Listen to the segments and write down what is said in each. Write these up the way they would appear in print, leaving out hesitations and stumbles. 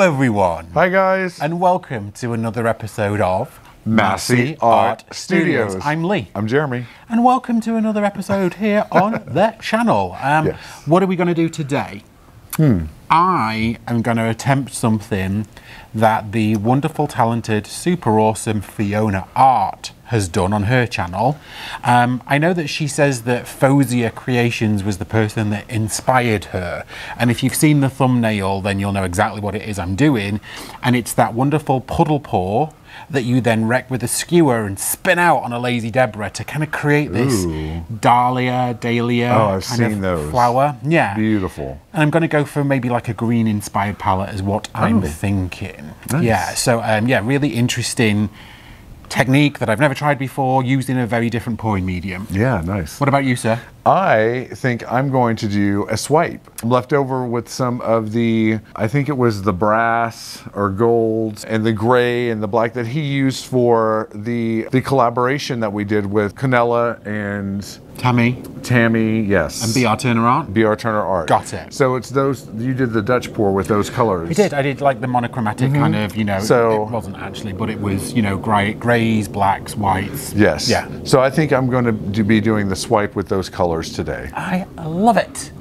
Hello everyone. Hi guys. And welcome to another episode of Masse Art Studios. I'm Lee. I'm Jeremy. And welcome to another episode here on the channel. Yes. What are we going to do today? I am going to attempt something that the wonderful, talented, super awesome Fiona Art has done on her channel. I know that she says that Fozia Creations was the person that inspired her. And if you've seen the thumbnail, then you'll know exactly what it is I'm doing. And it's that wonderful puddle pour that you then wreck with a skewer and spin out on a lazy Deborah to kind of create this dahlia oh, I've kind seen of those. Flower. Yeah. Beautiful. And I'm going to go for maybe like a green inspired palette is what I'm thinking. Nice. Yeah. So yeah, really interesting technique that I've never tried before, used in a very different pouring medium. Yeah, nice. What about you, sir? I think I'm going to do a swipe. I'm left over with some of the, I think it was the brass or gold and the gray and the black that he used for the collaboration that we did with Kanella and Tammy, yes. And B R Turner Art? B R Turner Art. Got it. So it's those, you did the Dutch pour with those colors. I did like the monochromatic kind of, you know, so, it wasn't actually, but it was, you know, grays, blacks, whites. Yes. Yeah. So I think I'm going to be doing the swipe with those colors today. I love it.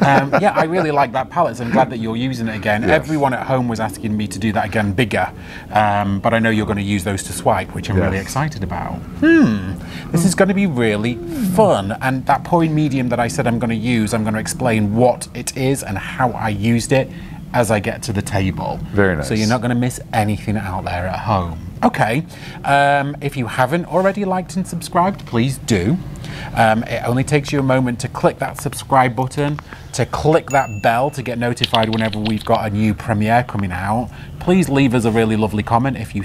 Yeah, I really like that palette, so I'm glad that you're using it again. Yes. Everyone at home was asking me to do that again bigger, but I know you're going to use those to swipe, which I'm really excited about. This is going to be really fun, and that pouring medium that I said I'm going to use, I'm going to explain what it is and how I used it as I get to the table. Very nice. So you're not going to miss anything out there at home. Okay, if you haven't already liked and subscribed, please do. It only takes you a moment to click that subscribe button, to click that bell to get notified whenever we've got a new premiere coming out. Please leave us a really lovely comment if you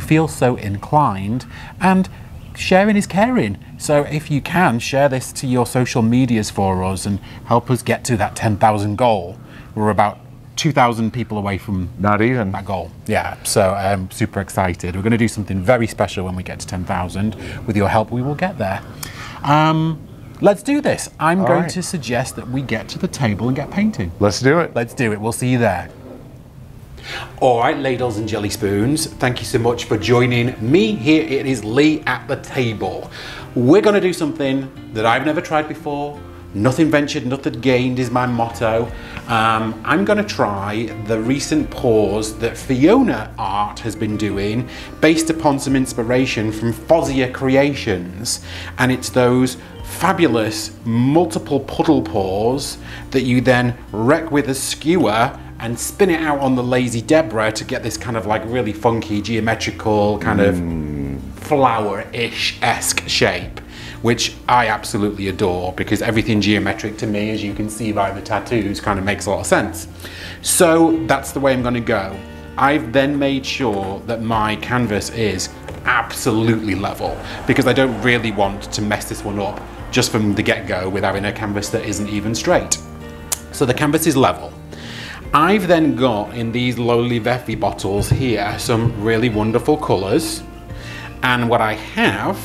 feel so inclined. And sharing is caring. So if you can, share this to your social medias for us and help us get to that 10,000 goal. We're about 2,000 people away from not even that goal. Yeah, so I'm super excited. We're going to do something very special when we get to 10,000. With your help, we will get there. Let's do this. I'm going to suggest that we get to the table and get painting. Let's do it. Let's do it. We'll see you there. All right, ladles and jelly spoons, thank you so much for joining me. Here it is, Lee at the table. We're going to do something that I've never tried before. Nothing ventured, nothing gained is my motto. I'm going to try the recent pours that Fiona Art has been doing based upon some inspiration from Fozia Creations. And it's those fabulous multiple puddle pours that you then wreck with a skewer and spin it out on the lazy Deborah to get this kind of like really funky geometrical kind of flower-ish-esque shape, which I absolutely adore because everything geometric to me, as you can see by the tattoos, kind of makes a lot of sense. So that's the way I'm gonna go. I've then made sure that my canvas is absolutely level because I don't really want to mess this one up just from the get-go with having a canvas that isn't even straight. So the canvas is level. I've then got in these lowly Vefi bottles here some really wonderful colors. And what I have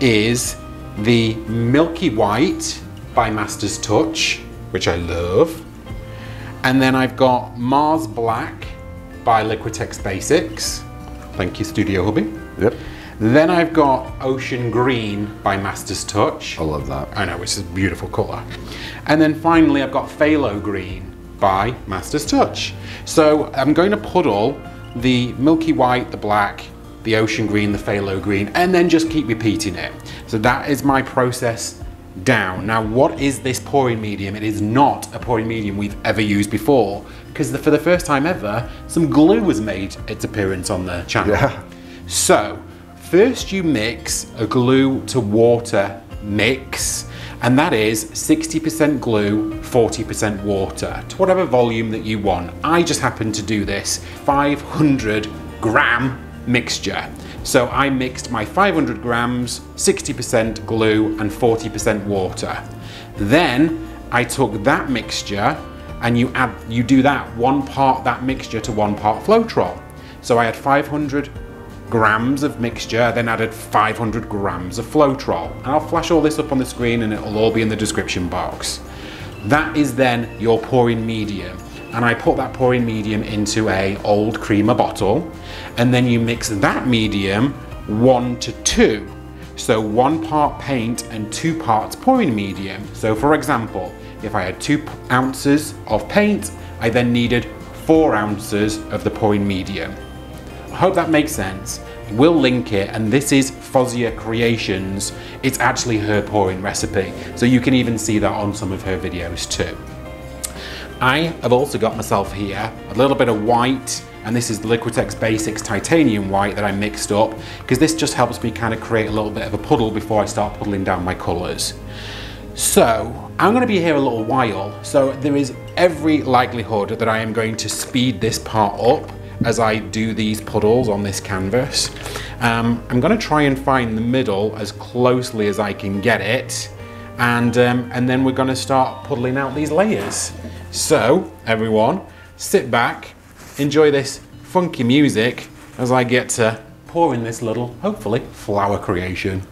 is the Milky White by Master's Touch, which I love. And then I've got Mars Black by Liquitex Basics. Thank you, Studio Hubby. Yep. Then I've got Ocean Green by Master's Touch. I love that. I know, it's a beautiful color. And then finally, I've got Phthalo Green by Master's Touch. So I'm going to puddle the Milky White, the black, the Ocean Green, the Phthalo Green, and then just keep repeating it. So that is my process down. Now, what is this pouring medium? It is not a pouring medium we've ever used before, because for the first time ever, some glue has made its appearance on the channel. Yeah. So, first you mix a glue to water mix, and that is 60% glue, 40% water, to whatever volume that you want. I just happen to do this 500-gram mixture. So I mixed my 500 grams, 60% glue and 40% water. Then I took that mixture and you do that one part that mixture to one part Floetrol. So I had 500 grams of mixture, then added 500 grams of Floetrol. And I'll flash all this up on the screen and it'll all be in the description box. That is then your pouring medium. and I put that pouring medium into a old creamer bottle, and then you mix that medium 1 to 2. So 1 part paint and 2 parts pouring medium. So for example, if I had 2 ounces of paint, I then needed 4 ounces of the pouring medium. I hope that makes sense. We'll link it, and this is Fozia Creations. It's actually her pouring recipe, so you can even see that on some of her videos too. I have also got myself here a little bit of white, and this is the Liquitex Basics titanium white that I mixed up, because this just helps me kind of create a little bit of a puddle before I start puddling down my colours. So I'm going to be here a little while, so there is every likelihood that I am going to speed this part up as I do these puddles on this canvas. I'm going to try and find the middle as closely as I can get it, and then we're going to start puddling out these layers. So everyone, sit back, enjoy this funky music as I get to pour in this little, hopefully, flower creation.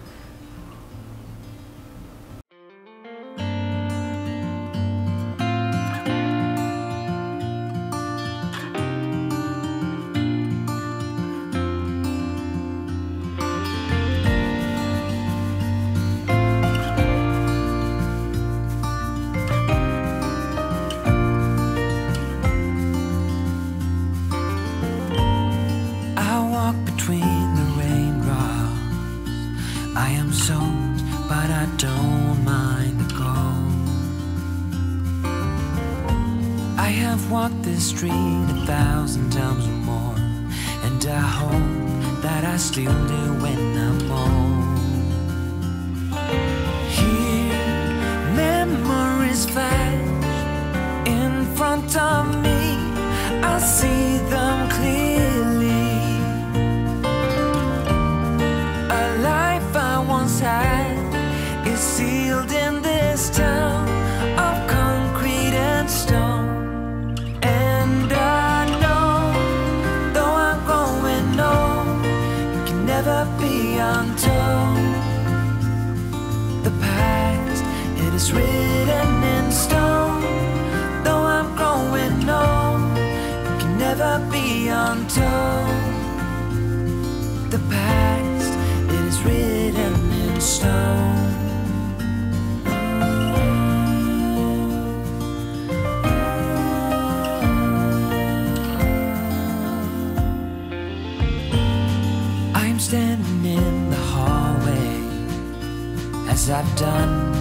I've done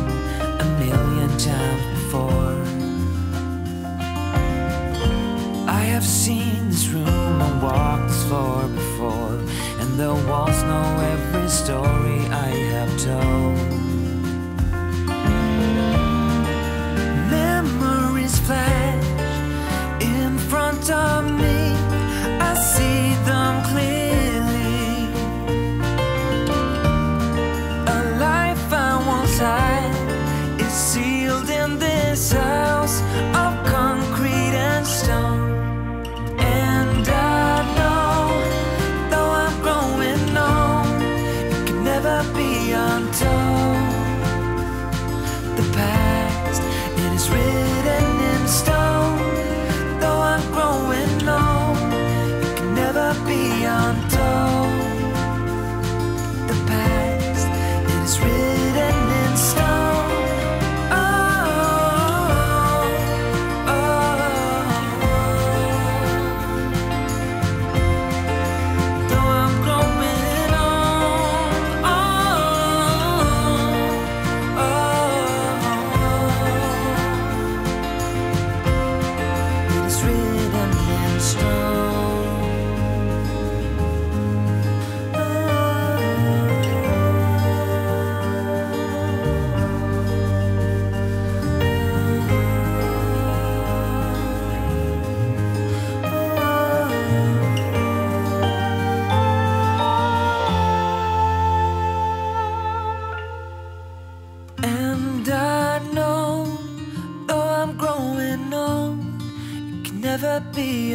a million times before. I have seen this room and walked this floor before, and the walls know every story I have told. Memories flash in front of me, I see them clear. It's sealed in this house of concrete and stone. And I know, though I'm growing old, it can never be untold. The past, it is written in stone. Though I'm growing old, it can never be untold. The past, it is written.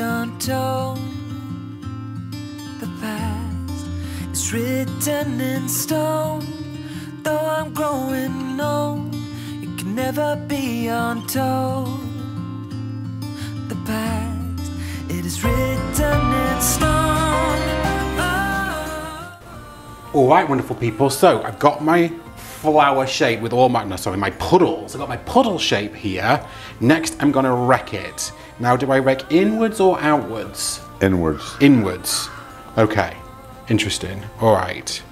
Untold, the past is written in stone. Though I'm growing old, it can never be untold. The past. Alright, wonderful people, so I've got my flower shape with all my, no sorry, my puddles. I've got my puddle shape here. Next I'm gonna wreck it. Now do I wreck inwards or outwards? Inwards. Inwards. Okay, interesting, alright.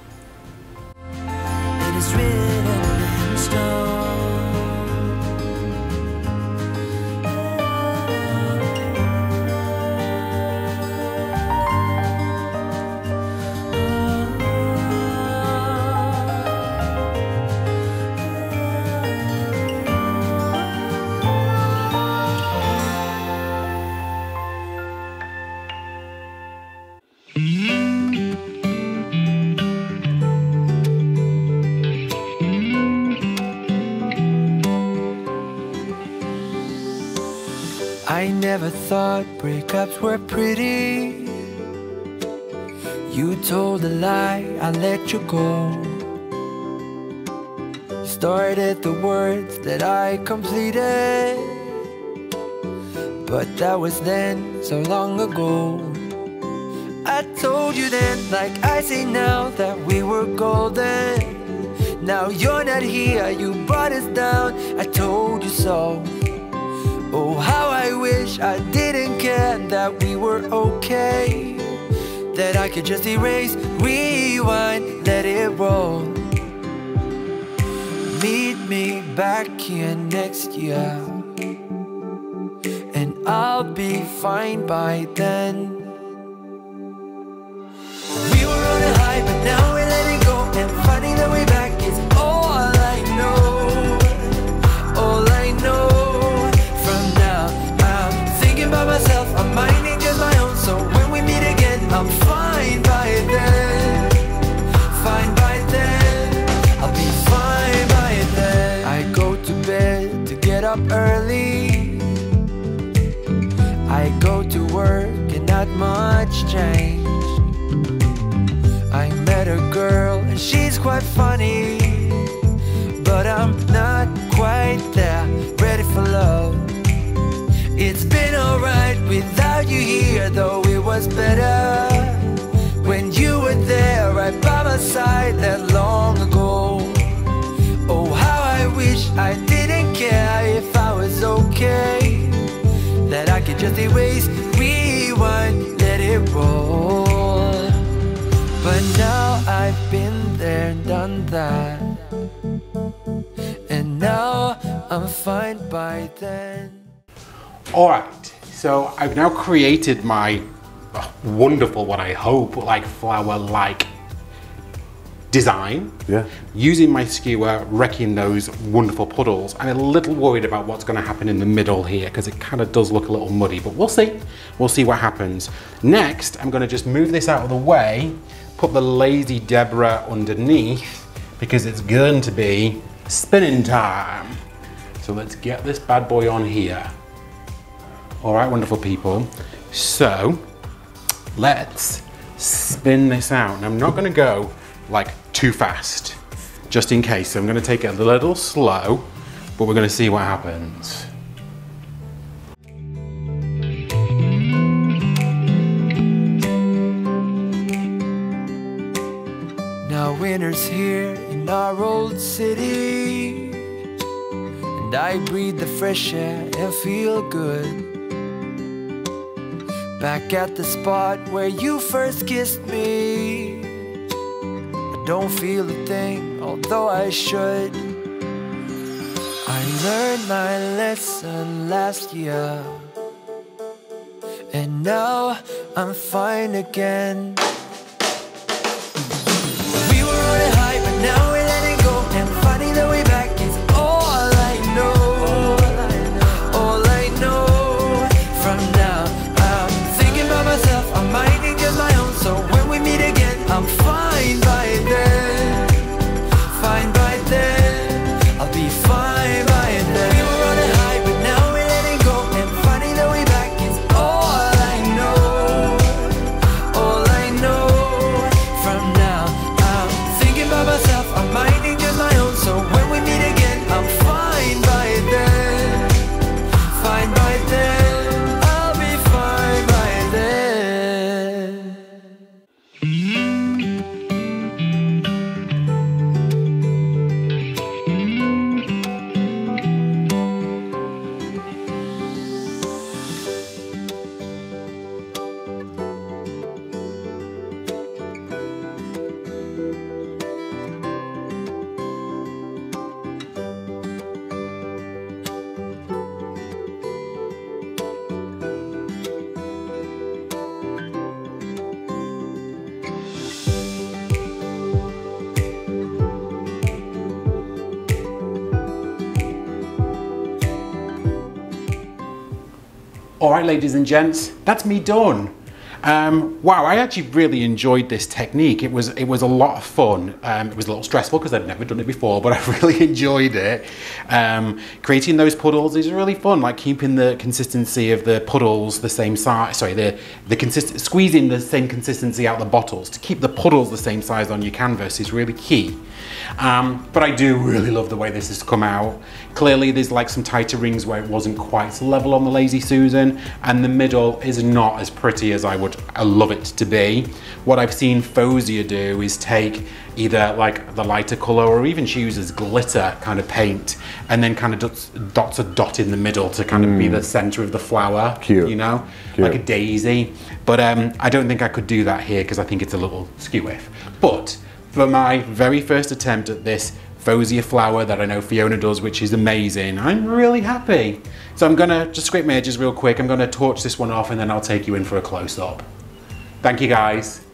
Never thought breakups were pretty. You told a lie, I let you go. Started the words that I completed, but that was then, so long ago. I told you then, like I say now, that we were golden. Now you're not here, you brought us down. I told you so. Oh, how I wish I didn't care that we were okay, that I could just erase, rewind, let it roll. Meet me back here next year, and I'll be fine by then. We were on a high, but now we're letting go, and finding the way back is all I know, all I know. By myself, I might need just my own. So when we meet again, I'm fine by then. Fine by then, I'll be fine by then. I go to bed to get up early. I go to work and not much change. I met a girl and she's quite funny, but I'm not quite there, ready for love. It's been alright without you here, though it was better when you were there right by my side that long ago. Oh, how I wish I didn't care if I was okay, that I could just erase, rewind, let it roll. But now I've been there, done that, and now I'm fine by then. Alright, so I've now created my wonderful, what I hope, like flower-like design. Yeah. Using my skewer, wrecking those wonderful puddles. I'm a little worried about what's going to happen in the middle here, because it kind of does look a little muddy, but we'll see. We'll see what happens. Next, I'm going to just move this out of the way, put the Lazy Deborah underneath, because it's going to be spinning time. So let's get this bad boy on here. All right, wonderful people. So let's spin this out. And I'm not gonna go like too fast, just in case. So I'm gonna take it a little slow, but we're gonna see what happens. Now winter's here in our old city, and I breathe the fresh air and feel good. Back at the spot where you first kissed me, I don't feel a thing, although I should. I learned my lesson last year, and now I'm fine again. We were on a high, but now we're letting go, and finding the way back is all I know. All I know from now. I might need just my own, so when we meet again, I'm fine by then. Fine by then, I'll be fine by then. We were on a high, but now we're letting go, and finding the way back is all I know, all I know. All right, ladies and gents, that's me done. Wow, I actually really enjoyed this technique. It was a lot of fun. It was a little stressful because I've never done it before, but I really enjoyed it. Creating those puddles is really fun, like keeping the consistency of the puddles the same size, sorry, squeezing the same consistency out the bottles to keep the puddles the same size on your canvas is really key. But I do really love the way this has come out. Clearly there's like some tighter rings where it wasn't quite level on the Lazy Susan, and the middle is not as pretty as I love it to be. What I've seen Fozia do is take either like the lighter color, or even she uses glitter kind of paint, and then kind of dots a dot in the middle to kind of be the center of the flower. Cute. You know, cute. Like a daisy. But I don't think I could do that here because I think it's a little skew-if. But for my very first attempt at this Fozia flower that I know Fiona does, which is amazing, I'm really happy. So I'm gonna just scrape my edges real quick. I'm gonna torch this one off and then I'll take you in for a close up. Thank you guys.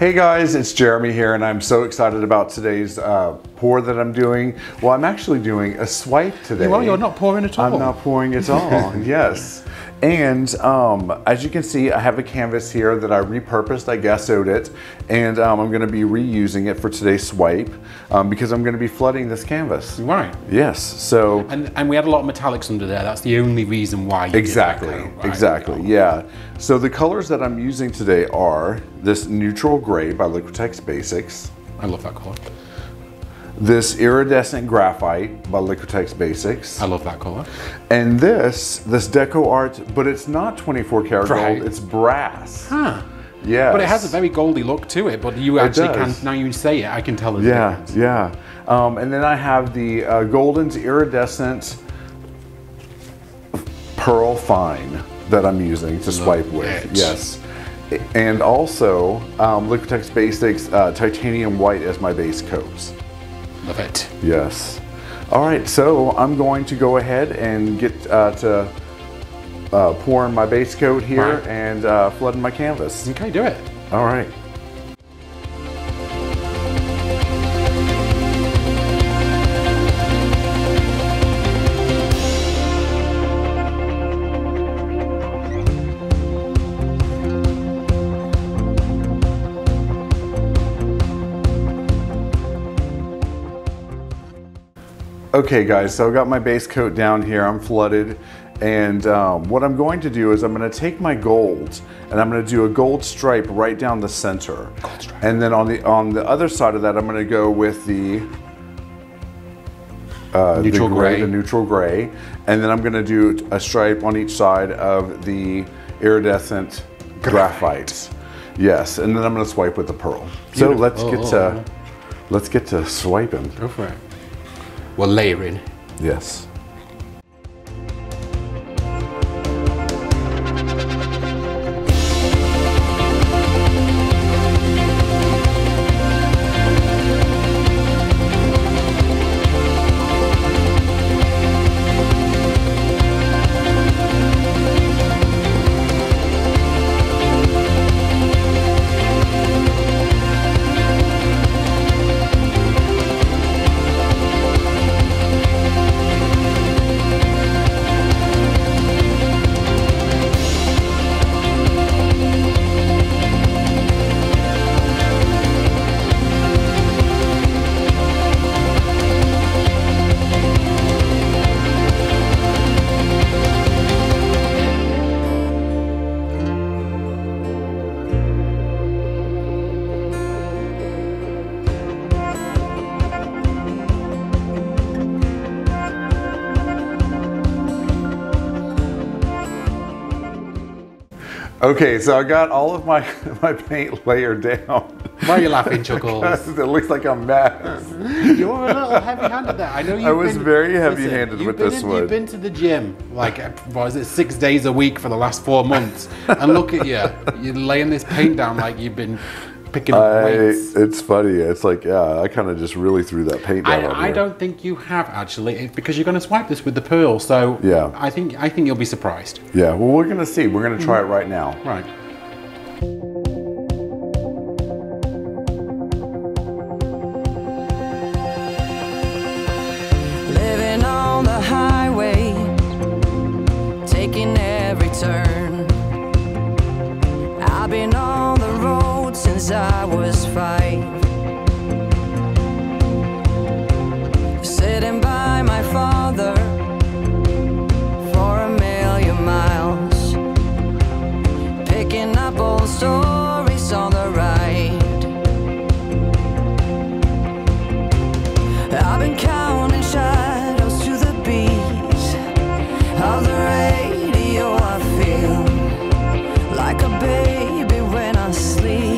Hey guys, it's Jeremy here, and I'm so excited about today's pour that I'm doing. Well, I'm actually doing a swipe today. Well, you're not pouring at all. I'm not pouring at all, yes. And as you can see, I have a canvas here that I repurposed, I gassoed it, and I'm gonna be reusing it for today's swipe because I'm gonna be flooding this canvas. Right. Yes, so. And we had a lot of metallics under there. That's the only reason why you Exactly, yeah. So the colors that I'm using today are this Neutral Grey by Liquitex Basics. I love that color. This Iridescent Graphite by Liquitex Basics. I love that color. And this Deco Art, but it's not 24 karat gold, it's brass. Huh. Yeah. But it has a very goldy look to it, but you actually can, now you say it, I can tell the difference. Yeah, yeah. And then I have the Golden's Iridescent Pearl Fine that I'm using to swipe with, yes. And also Liquitex Basics Titanium White as my base coats. Love it. Yes. All right, so I'm going to go ahead and get to pour in my base coat here and flood in my canvas. Okay, do it. All right. Okay guys, so I've got my base coat down here, I'm flooded, and what I'm going to do is I'm going to take my gold and I'm going to do a gold stripe right down the center. Gold stripe. And then on the other side of that, I'm going to go with the Neutral Gray, and then I'm going to do a stripe on each side of the Iridescent Graphite. Yes, and then I'm going to swipe with the pearl. Beautiful. So let's get to swiping. Go for it. We're layering. Yes. Okay, so I got all of my paint layer down. Why are you laughing, Chuckles? It looks like a mess. You're a little heavy-handed there. I know you. I was very heavy-handed with this one. You've been to the gym like, what is it, 6 days a week for the last 4 months, and look at you. You're laying this paint down like you've been picking up weights. It's funny. It's like, yeah, I kind of just really threw that paint down. I don't think you have actually, because you're going to swipe this with the pearl. So yeah, I think you'll be surprised. Yeah. Well, we're going to see. We're going to try it right now. Right. I was 5, sitting by my father for a million miles, picking up old stories on the ride. I've been counting shadows to the beat of the radio. I feel like a baby when I sleep.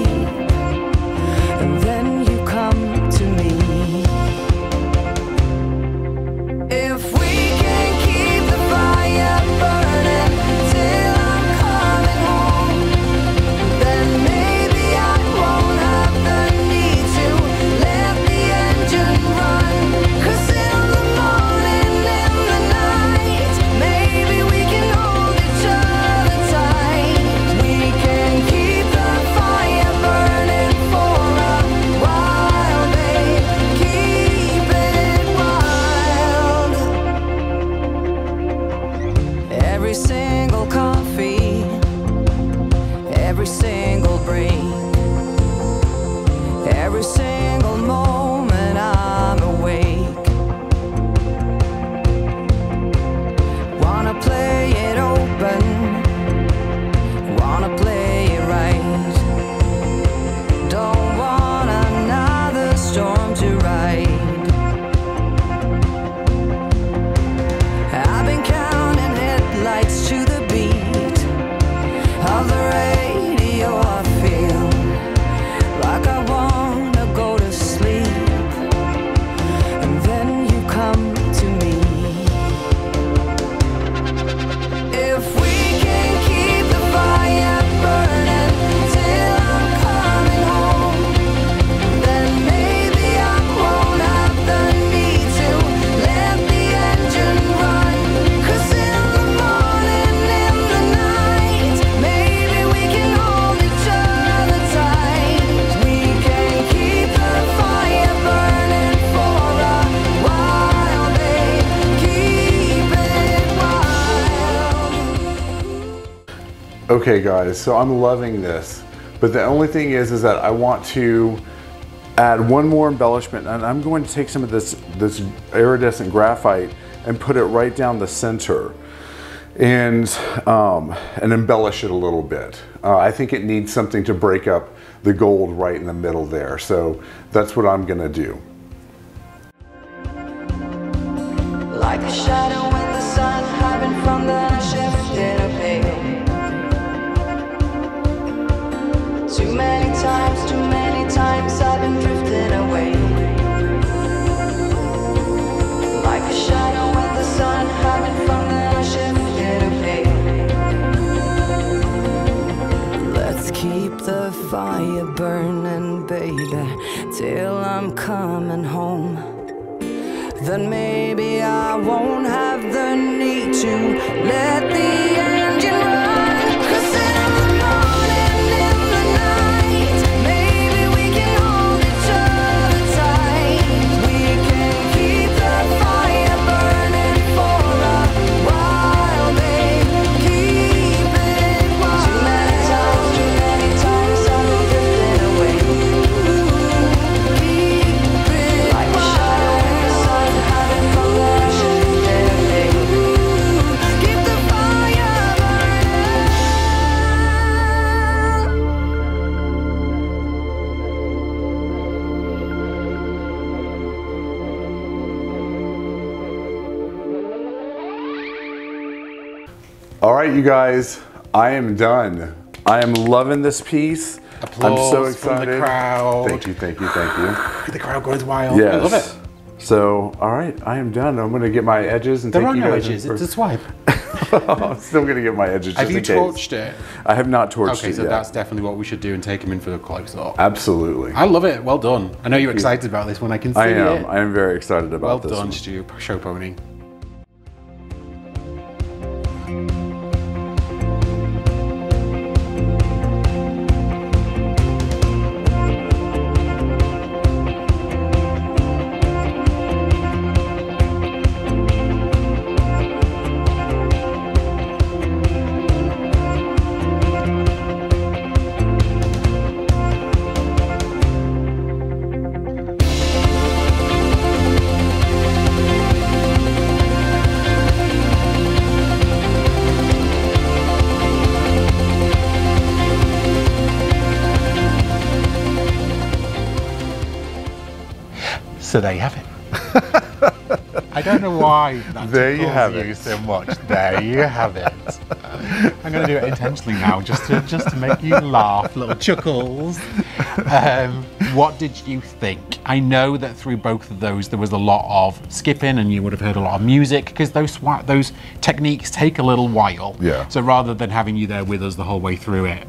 Okay guys, so I'm loving this, but the only thing is that I want to add one more embellishment, and I'm going to take some of this iridescent graphite and put it right down the center and embellish it a little bit. I think it needs something to break up the gold right in the middle there, so that's what I'm gonna do. Like a shadow in the sun, hiding from the shift in a veil. Too many times I've been drifting away. Like a shadow in the sun, hiding from the shifting of pain. Let's keep the fire burning, baby, till I'm coming home. Then maybe I won't have the need to let the engine run. 'Cause in the morning, in the night, you guys, I am done. I am loving this piece. Applause, I'm so excited. From the crowd. Thank you, thank you, thank you. The crowd goes wild. Yes. I love it. So, all right, I am done. I'm going to get my edges and there take you guys. There are no edges. It's a swipe. I'm still going to get my edges. Have you torched it? I have not torched it. Okay, so that's definitely what we should do and take them in for the close up. Absolutely. I love it. Well done. I know you're excited about this one. I can see it. I am. I am very excited about this one. Well done, Stu. Show pony. So there you have it. I don't know why that tickles you so much. There you have it. I'm going to do it intentionally now, just to make you laugh, little chuckles. What did you think? I know that through both of those there was a lot of skipping, and you would have heard a lot of music because those techniques take a little while. Yeah. So rather than having you there with us the whole way through it,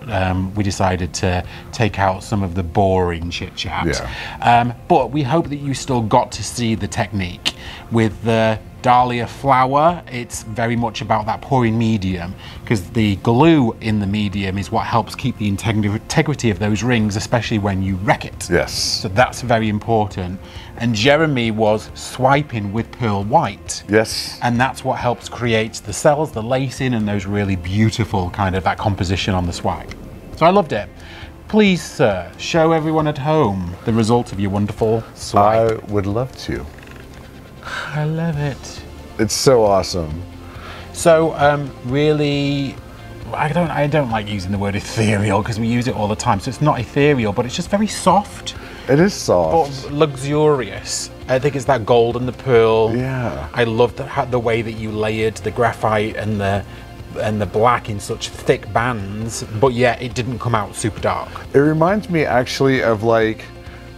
we decided to take out some of the boring chit chat. Yeah. But we hope that you still got to see the technique with the dahlia flower. It's very much about that pouring medium, because the glue in the medium is what helps keep the integrity of those rings, especially when you wreck it. Yes. So that's very important. And Jeremy was swiping with pearl white. Yes. And that's what helps create the cells, the lacing, and those really beautiful kind of that composition on the swipe. So I loved it. Please, sir, show everyone at home the result of your wonderful swipe. I would love to. I love it. It's so awesome. So really, I don't like using the word ethereal because we use it all the time. So it's not ethereal, but it's just very soft. It is soft. But luxurious. I think it's that gold and the pearl. Yeah. I love the way that you layered the graphite and the black in such thick bands, but yet it didn't come out super dark. It reminds me actually of like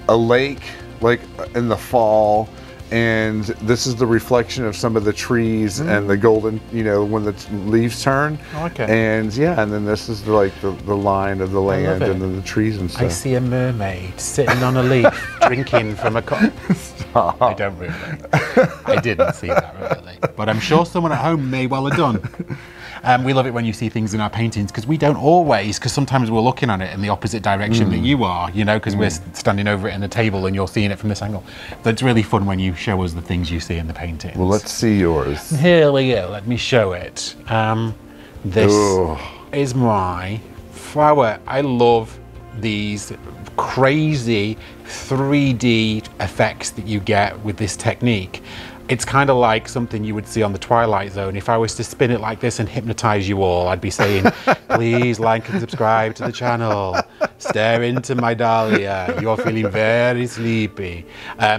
a lake, like in the fall. And this is the reflection of some of the trees and the golden, you know, when the leaves turn. Okay. And yeah, and then this is like the line of the land and then the trees and stuff. I see a mermaid sitting on a leaf drinking from a cup. Stop. I don't really. I didn't see that really. But I'm sure someone at home may well have done. We love it when you see things in our paintings, because we don't always, because sometimes we're looking at it in the opposite direction that you are, you know, because we're standing over it in the table and you're seeing it from this angle. But it's really fun when you show us the things you see in the paintings. Well, let's see yours. Here we go. Let me show it. This is my flower. I love these crazy 3D effects that you get with this technique. It's kind of like something you would see on the Twilight Zone. If I was to spin it like this and hypnotize you all, I'd be saying, please like and subscribe to the channel. Stare into my dahlia. You're feeling very sleepy.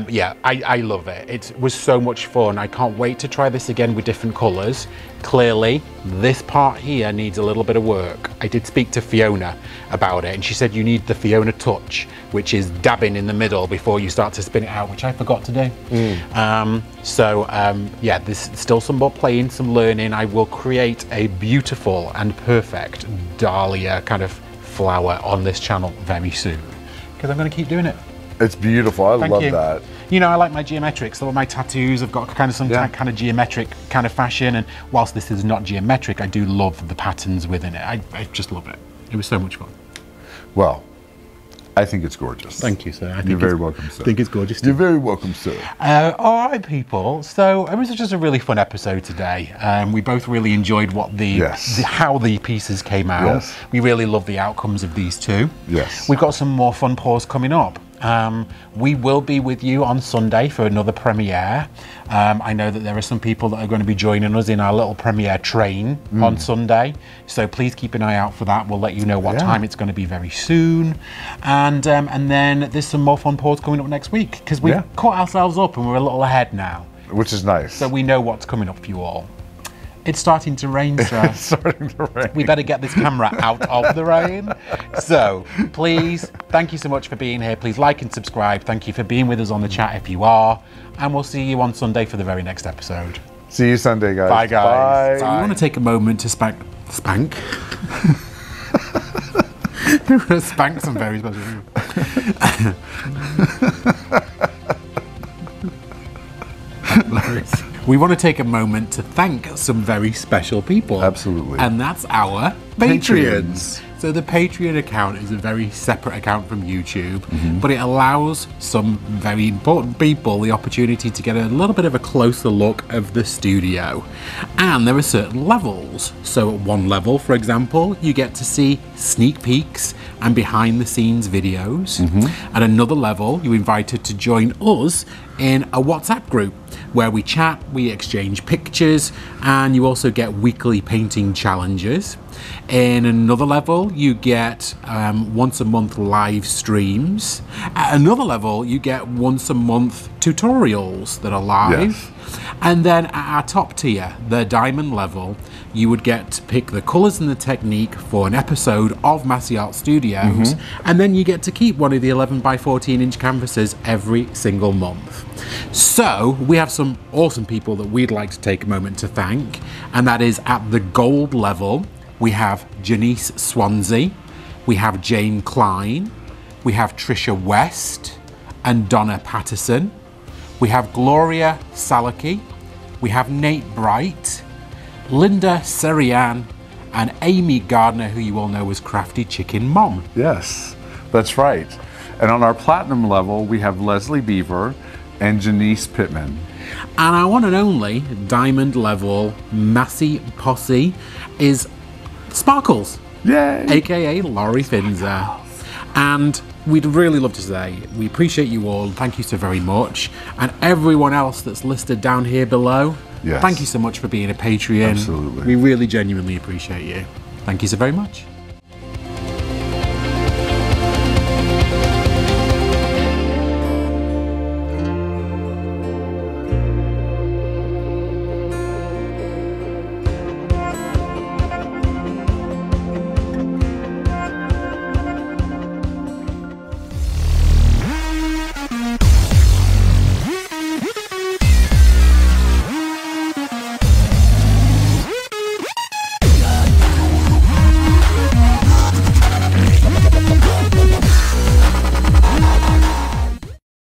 Yeah, I love it. It was so much fun. I can't wait to try this again with different colors. Clearly, this part here needs a little bit of work. I did speak to Fiona about it, and she said you need the Fiona touch, which is dabbing in the middle before you start to spin it out, which I forgot to do. Yeah, there's still some more playing, some learning. I will create a beautiful and perfect dahlia kind of flower on this channel very soon, because I'm going to keep doing it. It's beautiful. I love that. You know, I like my geometrics. Some of my tattoos have got kind of some kind of geometric kind of fashion. And whilst this is not geometric, I do love the patterns within it. I just love it. It was so much fun. Well, I think it's gorgeous. Thank you, sir. You're very welcome, sir. I think it's gorgeous. You're very welcome, sir. All right, people. So it was just a really fun episode today. We both really enjoyed what how the pieces came out. Yes. We really love the outcomes of these two. Yes. We've got some more fun pours coming up. We will be with you on Sunday for another premiere. I know that there are some people that are going to be joining us in our little premiere train on Sunday, so please keep an eye out for that. We'll let you know what time it's going to be very soon. And then there's some more fun pours coming up next week, because we've caught ourselves up and we're a little ahead now, which is nice, so we know what's coming up for you all. It's starting to rain, sir. It's starting to rain. We better get this camera out of the rain. So please, thank you so much for being here. Please like and subscribe. Thank you for being with us on the chat if you are. And we'll see you on Sunday for the very next episode. See you Sunday, guys. Bye, guys. Bye. I want to take a moment to spank? We're going to spank some very special people. We want to take a moment to thank some very special people. Absolutely. And that's our Patreons. So the Patreon account is a very separate account from YouTube, but it allows some very important people the opportunity to get a little bit of a closer look of the studio. And there are certain levels. So at one level, for example, you get to see sneak peeks and behind the scenes videos. At another level, you're invited to join us in a WhatsApp group where we chat, we exchange pictures, and you also get weekly painting challenges. In another level, you get once a month live streams. At another level, you get once a month tutorials that are live. Yes. And then at our top tier, the diamond level, you would get to pick the colours and the technique for an episode of Masse Art Studios. And then you get to keep one of the 11 by 14 inch canvases every single month. So we have some awesome people that we'd like to take a moment to thank. And that is at the gold level, we have Janice Swansea, we have Jane Klein, we have Trisha West and Donna Patterson, we have Gloria Salaki, we have Nate Bright, Linda Serian, and Amy Gardner, who you all know as Crafty Chicken Mom. Yes, that's right. And on our platinum level, we have Leslie Beaver and Janice Pittman. And our one and only diamond level Massey Posse is Sparkles, yay, aka Laurie Finzer. And we'd really love to say we appreciate you all. Thank you so very much. And everyone else that's listed down here below, yes, thank you so much for being a Patreon. Absolutely. We really genuinely appreciate you. Thank you so very much.